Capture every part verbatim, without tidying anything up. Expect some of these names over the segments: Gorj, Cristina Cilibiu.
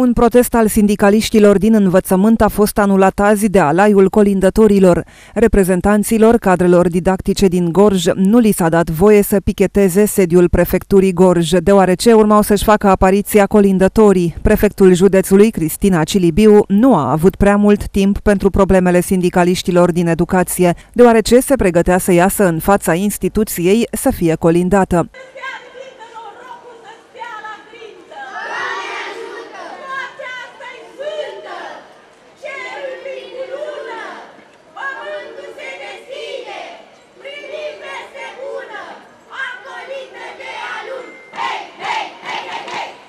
Un protest al sindicaliștilor din învățământ a fost anulat azi de alaiul colindătorilor. Reprezentanților cadrelor didactice din Gorj nu li s-a dat voie să picheteze sediul prefecturii Gorj, deoarece urmau să-și facă apariția colindătorii. Prefectul județului, Cristina Cilibiu, nu a avut prea mult timp pentru problemele sindicaliștilor din educație, deoarece se pregătea să iasă în fața instituției să fie colindată.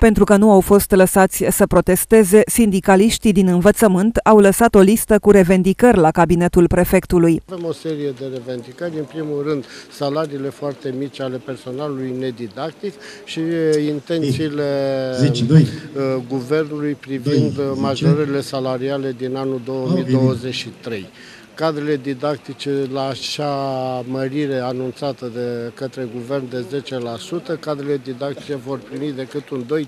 Pentru că nu au fost lăsați să protesteze, sindicaliștii din învățământ au lăsat o listă cu revendicări la cabinetul prefectului. Avem o serie de revendicări, în primul rând salariile foarte mici ale personalului nedidactic și intențiile guvernului privind majorările salariale din anul două mii douăzeci și trei. Cadrele didactice la așa mărire anunțată de către guvern de zece la sută, cadrele didactice vor primi decât un doi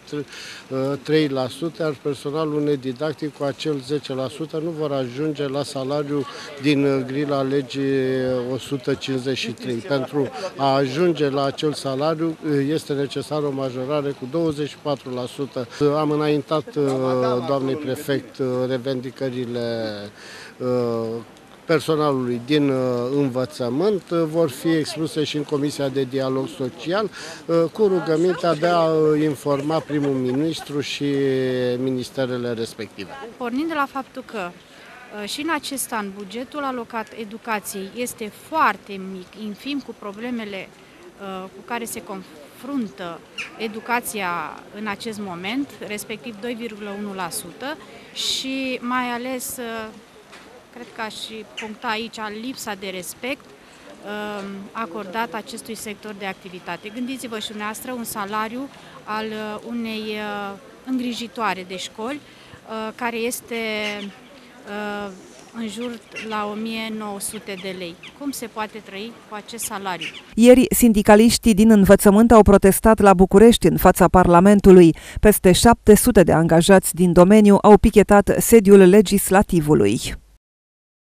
la trei la sută, iar personalul nedidactic cu acel zece la sută nu vor ajunge la salariul din grila legii o sută cincizeci și trei. Pentru a ajunge la acel salariu este necesară o majorare cu douăzeci și patru la sută. Am înaintat doamnei prefect revendicările personalului din învățământ, vor fi expuse și în Comisia de Dialog Social, cu rugămintea de a informa primul ministru și ministerele respective. Pornind de la faptul că și în acest an bugetul alocat educației este foarte mic, infim cu problemele cu care se confruntă educația în acest moment, respectiv doi virgulă unu la sută, și mai ales cred că aș puncta aici lipsa de respect uh, acordat acestui sector de activitate. Gândiți-vă și dumneavoastră un salariu al uh, unei uh, îngrijitoare de școli, uh, care este uh, în jur la o mie nouă sute de lei. Cum se poate trăi cu acest salariu? Ieri, sindicaliștii din învățământ au protestat la București în fața Parlamentului. Peste șapte sute de angajați din domeniu au pichetat sediul legislativului.